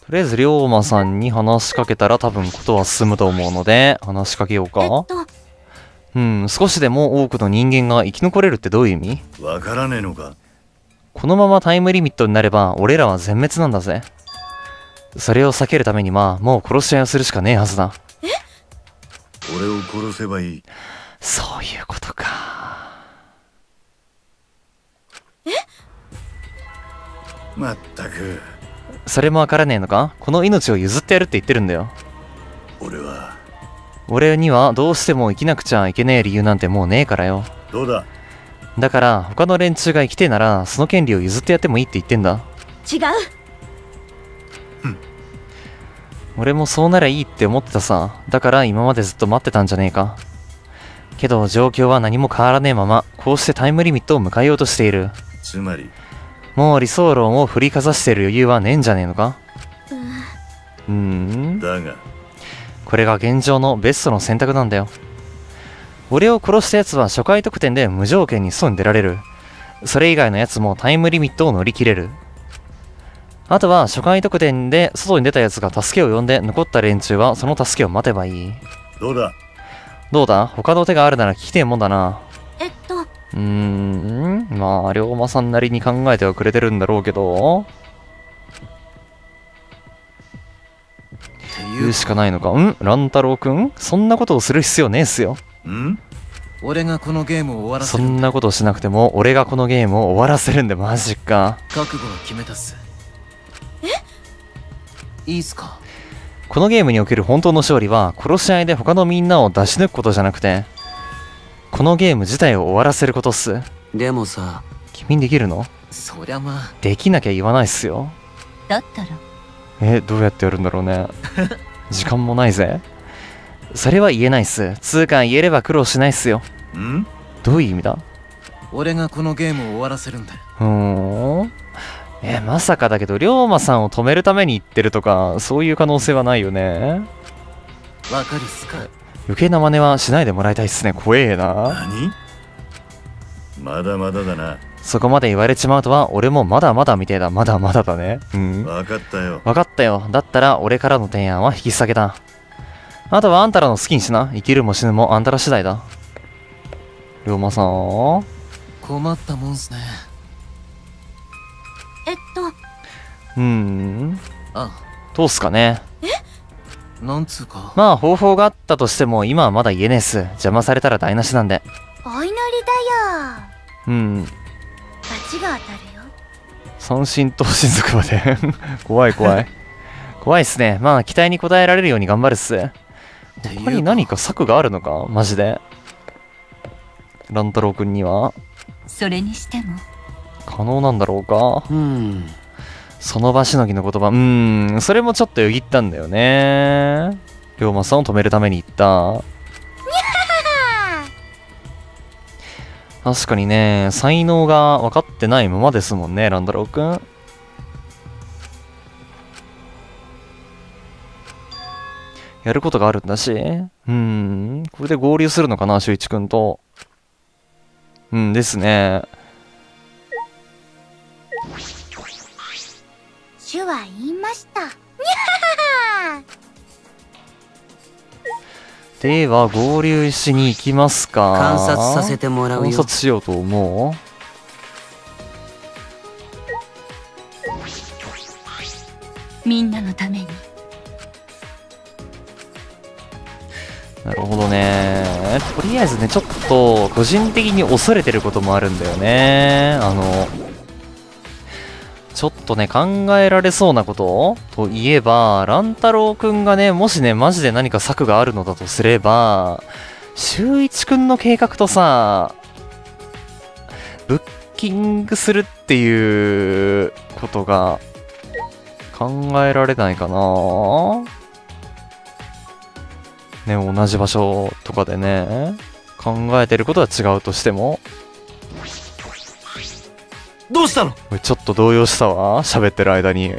とりあえず龍馬さんに話しかけたら多分ことは進むと思うので、話しかけようか。うん、少しでも多くの人間が生き残れるってどういう意味？わからねえのか。このままタイムリミットになれば俺らは全滅なんだぜ。それを避けるためにもう殺し合いをするしかねえはずだ。え？俺を殺せばいい。そういうことか。え？まったく。それもわからねえのか？この命を譲ってやるって言ってるんだよ。俺にはどうしても生きなくちゃいけねえ理由なんてもうねえからよ。どうだ？だから他の連中が生きてえならその権利を譲ってやってもいいって言ってんだ。違う。俺もそうなりゃいいって思ってたさ。だから今までずっと待ってたんじゃねえか。けど状況は何も変わらねえまま、こうしてタイムリミットを迎えようとしている。つまりもう理想論を振りかざしている余裕はねえんじゃねえのか。だがこれが現状のベストの選択なんだよ。俺を殺した奴は初回得点で無条件に外に出られる。それ以外の奴もタイムリミットを乗り切れる。あとは初回得点で外に出た奴が助けを呼んで、残った連中はその助けを待てばいい。どうだ他の手があるなら聞きてえもんだな。まあ龍馬さんなりに考えてはくれてるんだろうけど、言うしかないのか。乱太郎くん、そんなことをする必要ねえっすよ。俺がこのゲームを終わらせる。そんなことしなくても俺がこのゲームを終わらせるんで。マジか。覚悟を決めたっす。いいっすか。このゲームにおける本当の勝利は殺し合いで他のみんなを出し抜くことじゃなくて、このゲーム自体を終わらせることっす。でもさ、君にできるの？そりゃまあできなきゃ言わないっすよ。だったらどうやってやるんだろうね。時間もないぜ。それは言えないっす。通貨言えれば苦労しないっすよ。どういう意味だ？俺がこのゲームを終わらせるんだ。まさかだけど龍馬さんを止めるために言ってるとかそういう可能性はないよね。わかるっすか。余計な真似はしないでもらいたいっすね。怖えな。何？まだまだだな。そこまで言われちまうとは俺もまだまだみたいだ。まだまだだね。わかったよ。だったら俺からの提案は引き下げだ。あとはあんたらの好きにしな。生きるも死ぬもあんたら次第だ。龍馬さん困ったもんすね。通すかね。なんつうか、まあ方法があったとしても今はまだ言えねえっす。邪魔されたら台無しなんで。お祈りだよ。罰が当たるよ。三神と神族まで。怖い怖いっすね。まあ期待に応えられるように頑張るっす。他に何か策があるのか。マジで乱太郎くんにはそれにしても可能なんだろうか。その場しのぎの言葉、それもちょっとよぎったんだよね。龍馬さんを止めるために言った。確かにね、才能が分かってないままですもんね、乱太郎くん。やることがあるんだし、これで合流するのかな、秀一くんと。ですね。主は言いました。では合流しに行きますか。観察させてもらうよ。観察しようと思う。みんなのために。なるほどね。とりあえずね、ちょっと個人的に恐れてることもあるんだよね。ちょっとね、考えられそうなことといえば、乱太郎くんがね、もしね、マジで何か策があるのだとすれば、秀一くんの計画とさ、ブッキングするっていうことが考えられないかなね、同じ場所とかでね、考えてることは違うとしても。どうしたの？ちょっと動揺したわ、喋ってる間に。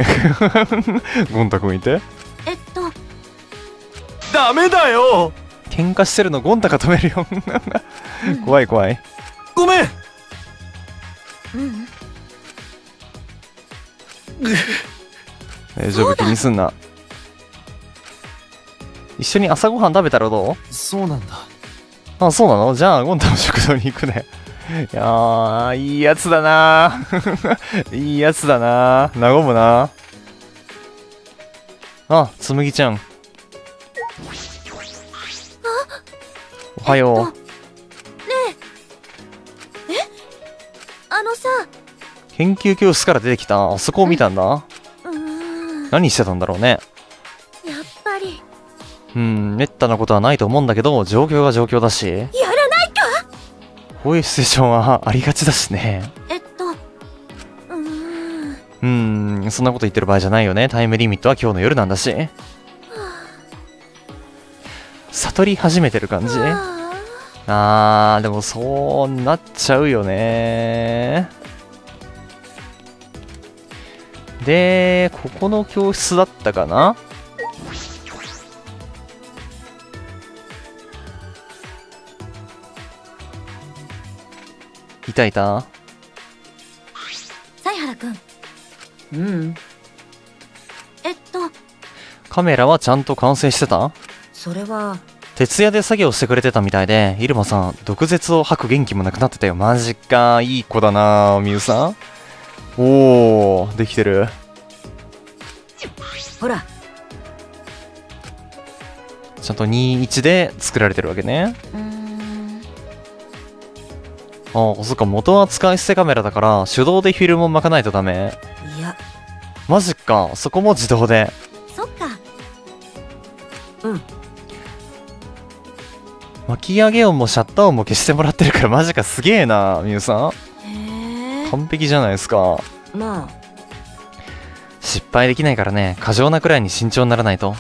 ゴン太くんいて。ダメだよ。喧嘩してるのゴン太が止めるよ。怖い。ごめん。大丈夫、気にすんな。一緒に朝ごはん食べたらどう？そうなんだ。あ、そうなの？じゃあ、ゴン太の食堂に行くね。いやー、いいやつだな。いいやつだな。和むな。あ、つむぎちゃん。おはよう。研究教室から出てきたあそこを見たんだ。何してたんだろうね。やっぱりめったなことはないと思うんだけど、状況が状況だし、やらないか。こういうシチュエーションはありがちだしね。そんなこと言ってる場合じゃないよね。タイムリミットは今日の夜なんだし。悟り始めてる感じ。でもそうなっちゃうよね。で、ここの教室だったかな。いたいた。犀原君。カメラはちゃんと完成してた？それは徹夜で作業してくれてたみたいで、入間さん毒舌を吐く元気もなくなってたよ。マジか、いい子だなみゆさん。おお、できてる。ほら、ちゃんと21で作られてるわけね。あ、そっか、元は使い捨てカメラだから手動でフィルムを巻かないとダメ。いや、マジか、そこも自動で。そっか。巻き上げ音もシャッター音も消してもらってるから、マジか、すげえなみゆさん。完璧じゃないですか。まあ失敗できないからね、過剰なくらいに慎重にならないと。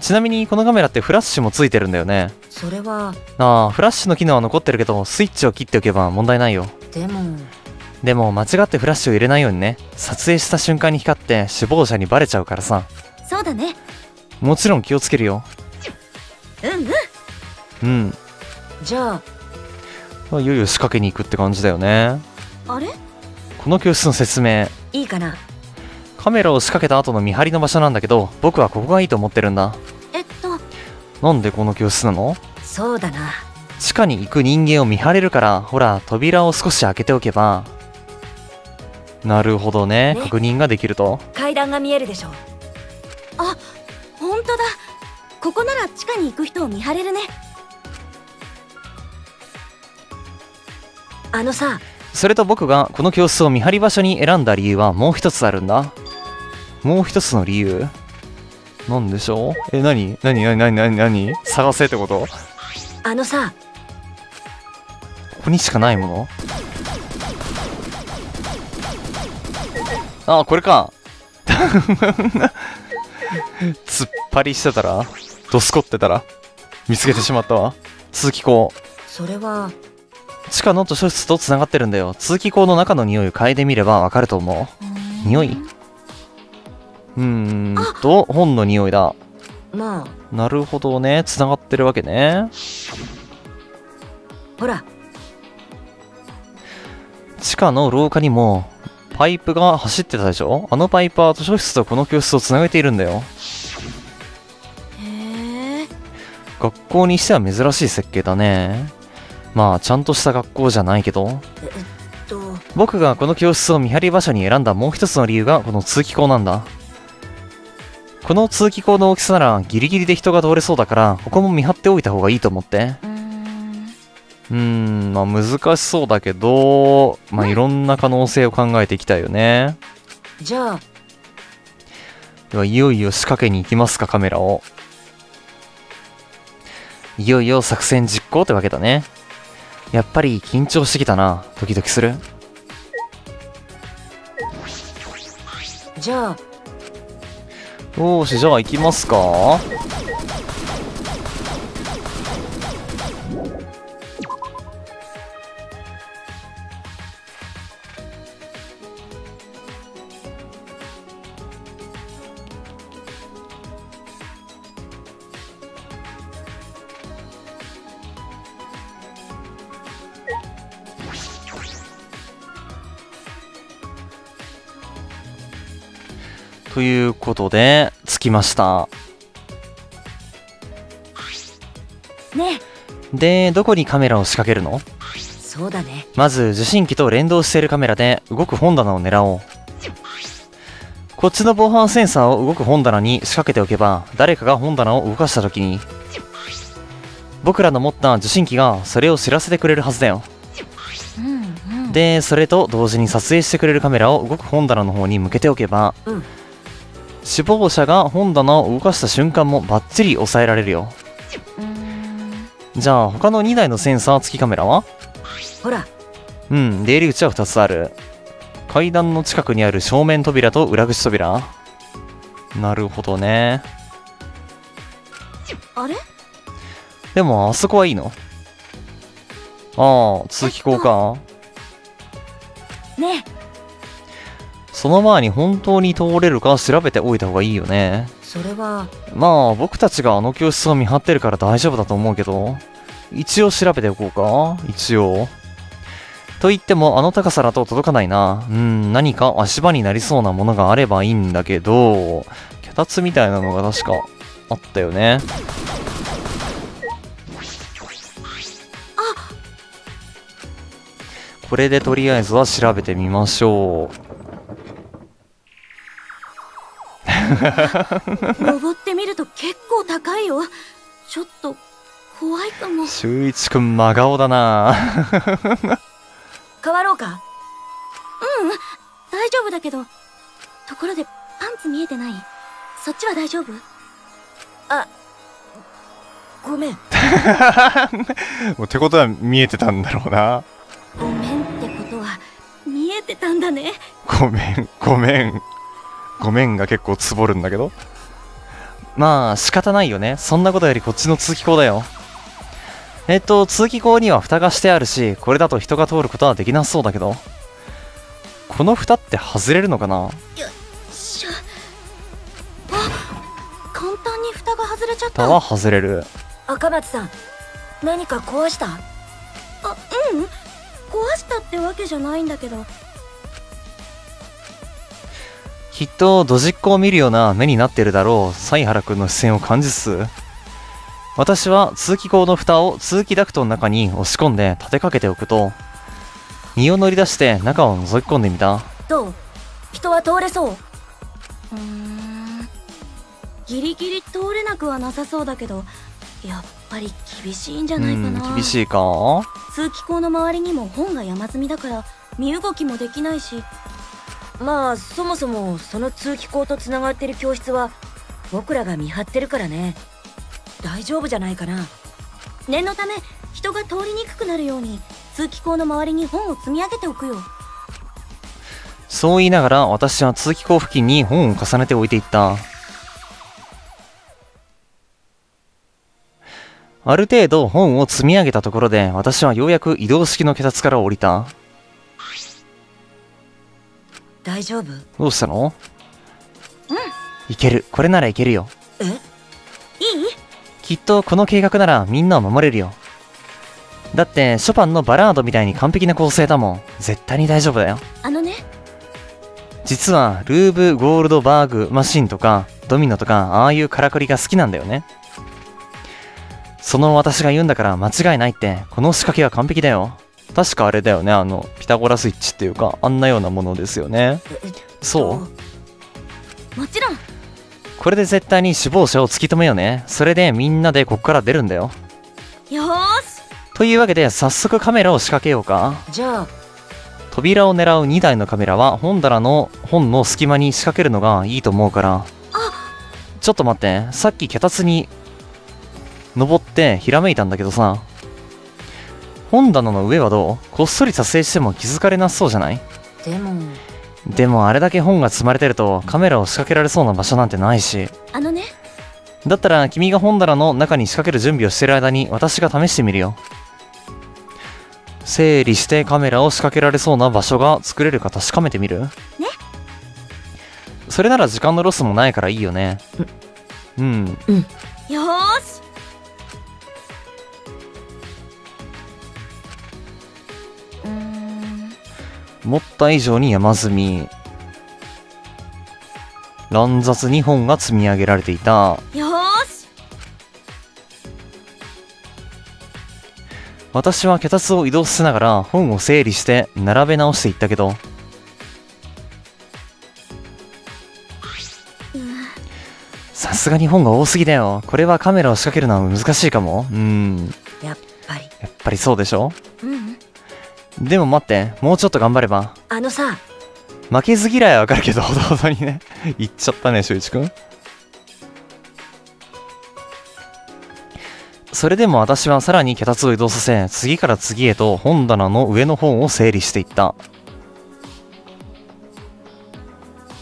ちなみにこのカメラってフラッシュもついてるんだよね。それはフラッシュの機能は残ってるけど、スイッチを切っておけば問題ないよ。でも間違ってフラッシュを入れないようにね。撮影した瞬間に光って首謀者にバレちゃうからさ。そうだね、もちろん気をつけるよ。じゃあいよいよ仕掛けに行くって感じだよね。あれ？この教室の説明いいかな。カメラを仕掛けた後の見張りの場所なんだけど、僕はここがいいと思ってるんだ。なんでこの教室なの？そうだな、地下に行く人間を見張れるから。ほら、扉を少し開けておけば。なるほどね、確認ができると。階段が見えるでしょ。あ、ほんとだ、ここなら地下に行く人を見張れるね。それと僕がこの教室を見張り場所に選んだ理由はもう一つあるんだ。もう一つの理由なんでしょう。何探せってこと？ここにしかないもの。ああ、これか。突っ張りしてたら、どすこってたら見つけてしまったわ。続きこう。それは地下の図書室とつながってるんだよ。通気口の中の匂いを嗅いでみればわかると思う。匂い？本の匂いだ。なるほどね、つながってるわけね。ほら、地下の廊下にもパイプが走ってたでしょ。あのパイプは図書室とこの教室をつなげているんだよ。学校にしては珍しい設計だね。まあちゃんとした学校じゃないけど、僕がこの教室を見張り場所に選んだもう一つの理由がこの通気口なんだ。この通気口の大きさならギリギリで人が通れそうだから、ここも見張っておいた方がいいと思って。まあ難しそうだけど、いろんな可能性を考えていきたいよね。じゃあではいよいよ仕掛けに行きますか。カメラをいよいよ作戦実行ってわけだね。やっぱり緊張してきたな。ドキドキする。じゃあよーし、じゃあ行きますか。ということで着きました。ね、でどこにカメラを仕掛けるの？そうだね。まず受信機と連動しているカメラで動く本棚を狙おう。こっちの防犯センサーを動く本棚に仕掛けておけば、誰かが本棚を動かした時に僕らの持った受信機がそれを知らせてくれるはずだよ。うん、うん、でそれと同時に撮影してくれるカメラを動く本棚の方に向けておけば、うん、死亡者が本棚を動かした瞬間もバッチリ抑えられるよ。じゃあ他の2台のセンサー付きカメラは？ほら、うん、出入り口は2つある。階段の近くにある正面扉と裏口扉。なるほどね。あれ？でもあそこはいいの？ああ、続きこうかね。その前に本当に通れるか調べておいた方がいいよね。それはまあ僕たちがあの教室を見張ってるから大丈夫だと思うけど、一応調べておこうか。一応と言ってもあの高さだと届かないな。うん、何か足場になりそうなものがあればいいんだけど、脚立みたいなのが確かあったよね。これでとりあえずは調べてみましょう。登ってみると結構高いよ。ちょっと怖いかも。修一くん真顔だな。変わろうか。うん、大丈夫だけど。ところでパンツ見えてない？そっちは大丈夫？あ、ごめん。もうってことは見えてたんだろうな。ごめんってことは見えてたんだね。ごめんごめんごめんが結構つぼるんだけど、まあ仕方ないよね。そんなことよりこっちの通気口だよ。通気口には蓋がしてあるし、これだと人が通ることはできなそうだけど、この蓋って外れるのかな？よっしゃ。あ、簡単に蓋が外れちゃった。蓋は外れる。赤松さん、何か壊した？あ、うん、壊したってわけじゃないんだけど。きっとドジっ子を見るような目になってるだろう。犀原くんの視線を感じつつ、私は通気口の蓋を通気ダクトの中に押し込んで立てかけておくと、身を乗り出して中を覗き込んでみた。どう？人は通れそう？うん、ギリギリ通れなくはなさそうだけど、やっぱり厳しいんじゃないかな。厳しいか。通気口の周りにも本が山積みだから身動きもできないし、まあそもそもその通気口とつながってる教室は僕らが見張ってるからね。大丈夫じゃないかな。念のため人が通りにくくなるように通気口の周りに本を積み上げておくよ。そう言いながら私は通気口付近に本を重ねて置いていった。ある程度本を積み上げたところで、私はようやく移動式の脚立から降りた。大丈夫？どうしたの？うん、いける。これならいけるよ。え？いい？きっとこの計画ならみんなを守れるよ。だってショパンのバラードみたいに完璧な構成だもん。絶対に大丈夫だよ。あのね、実はルーブ・ゴールドバーグマシンとかドミノとか、ああいうからくりが好きなんだよね。その私が言うんだから間違いないって。この仕掛けは完璧だよ。確かあれだよね、あのピタゴラスイッチっていうか、あんなようなものですよね。そう、もちろんこれで絶対に首謀者を突き止めようね。それでみんなでこっから出るんだよ。よーし、というわけで早速カメラを仕掛けようか。じゃあ扉を狙う2台のカメラは本棚の本の隙間に仕掛けるのがいいと思うから。ちょっと待って、さっき脚立に登ってひらめいたんだけどさ、本棚の上はどう？こっそり撮影しても気づかれなそうじゃない？でもあれだけ本が積まれてるとカメラを仕掛けられそうな場所なんてないし。あのね、だったら君が本棚の中に仕掛ける準備をしてる間に私が試してみるよ。整理してカメラを仕掛けられそうな場所が作れるか確かめてみる？ね。それなら時間のロスもないからいいよね。うん、うん、よーし。思った以上に山積み。乱雑2本が積み上げられていた。よし、私は脚立を移動しながら本を整理して並べ直していったけど、さすがに本が多すぎだよ。これはカメラを仕掛けるのは難しいかも。やっぱりそうでしょ。でも待って、もうちょっと頑張れば。あのさ、負けず嫌いはわかるけど、ほどほどにね。言っちゃったね、しゅういちくん。それでも私はさらに脚立を移動させ、次から次へと本棚の上の本を整理していった。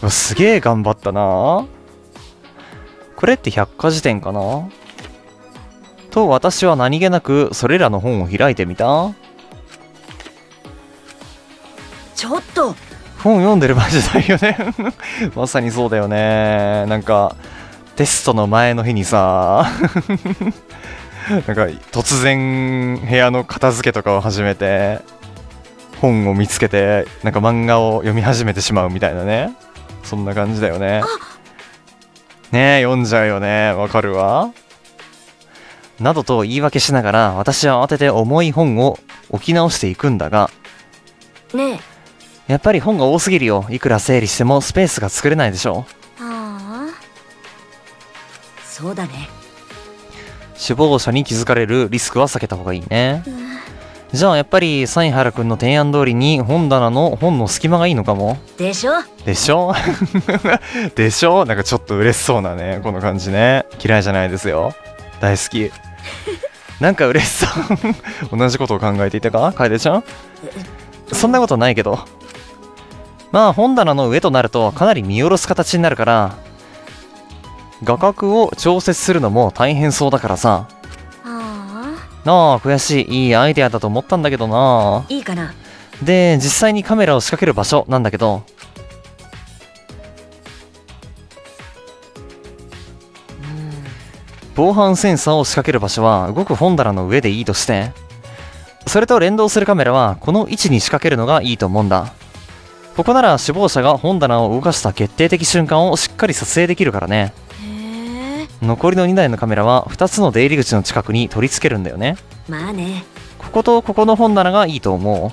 すげえ頑張ったな。これって百科事典かなと、私は何気なくそれらの本を開いてみた。ちょっと、本読んでる場合じゃないよね。まさにそうだよね。なんかテストの前の日にさ、なんか突然部屋の片付けとかを始めて、本を見つけてなんか漫画を読み始めてしまうみたいなね、そんな感じだよね。ねえ、読んじゃうよね。わかるわ。などと言い訳しながら、私は慌てて重い本を置き直していくんだが、ねえ、やっぱり本が多すぎるよ。いくら整理してもスペースが作れないでしょう。ああ、そうだね。首謀者に気づかれるリスクは避けた方がいいね。じゃあやっぱり犀原くんの提案通りに本棚の本の隙間がいいのかも。でしょでしょでしょ。なんかちょっと嬉しそうなね、この感じね。嫌いじゃないですよ、大好き。なんか嬉しそう。同じことを考えていたか、楓ちゃん。そんなことないけど、まあ本棚の上となるとかなり見下ろす形になるから、画角を調節するのも大変そうだからさ。なあ、悔しい。いいアイデアだと思ったんだけどな。いいかな。で、実際にカメラを仕掛ける場所なんだけど、防犯センサーを仕掛ける場所は動く本棚の上でいいとして、それと連動するカメラはこの位置に仕掛けるのがいいと思うんだ。ここなら首謀者が本棚を動かした決定的瞬間をしっかり撮影できるからね。残りの2台のカメラは2つの出入り口の近くに取り付けるんだよね。まあね。こことここの本棚がいいと思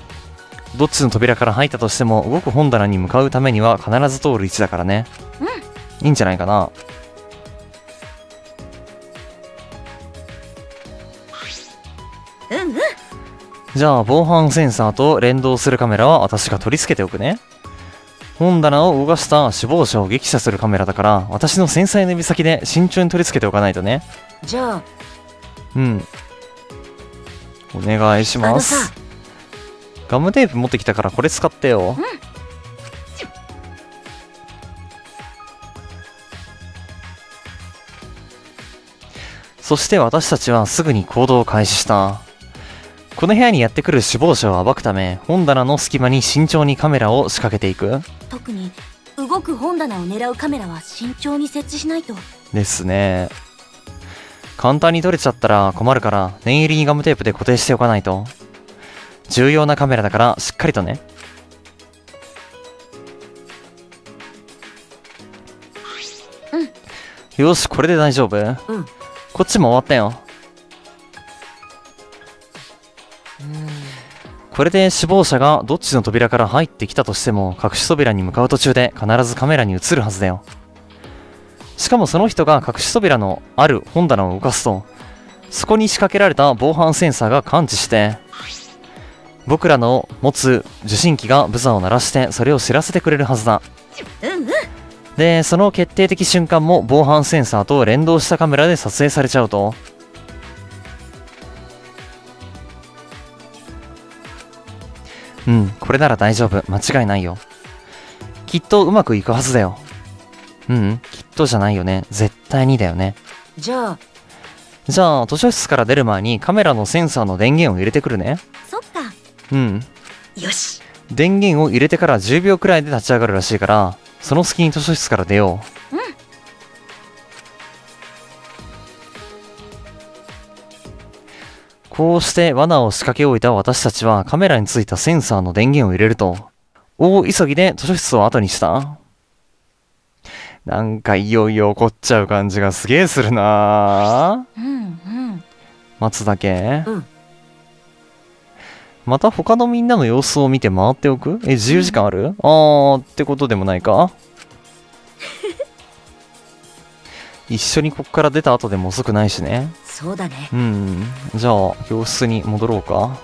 う。どっちの扉から入ったとしても動く本棚に向かうためには必ず通る位置だからね。いいんじゃないかな。じゃあ防犯センサーと連動するカメラは私が取り付けておくね。本棚を動かした首謀者を撃破するカメラだから、私の繊細な指先で慎重に取り付けておかないとね。じゃあ、お願いします。ガムテープ持ってきたからこれ使ってよ。そして私たちはすぐに行動を開始した。この部屋にやってくる首謀者を暴くため、本棚の隙間に慎重にカメラを仕掛けていく。特に動く本棚を狙うカメラは慎重に設置しないとですね。簡単に取れちゃったら困るから、念入りにガムテープで固定しておかないと。重要なカメラだからしっかりとね。よし、これで大丈夫。こっちも終わったよ。これで首謀者がどっちの扉から入ってきたとしても、隠し扉に向かう途中で必ずカメラに映るはずだよ。しかもその人が隠し扉のある本棚を動かすと、そこに仕掛けられた防犯センサーが感知して、僕らの持つ受信機がブザーを鳴らしてそれを知らせてくれるはずだ。で、その決定的瞬間も防犯センサーと連動したカメラで撮影されちゃうと。これなら大丈夫。間違いないよ。きっとうまくいくはずだよ。きっとじゃないよね。絶対にだよね。じゃあ、図書室から出る前にカメラのセンサーの電源を入れてくるね。そっか。よし。電源を入れてから10秒くらいで立ち上がるらしいから、その隙に図書室から出よう。こうして罠を仕掛け終えた私たちは、カメラについたセンサーの電源を入れると、大急ぎで図書室を後にした。なんかいよいよ怒っちゃう感じがすげえするな。待つだけ、また他のみんなの様子を見て回っておく。え、自由時間ある？あーってことでもないか。一緒にこっから出た後でも遅くないしね。そうだね。うん、じゃあ教室に戻ろうか。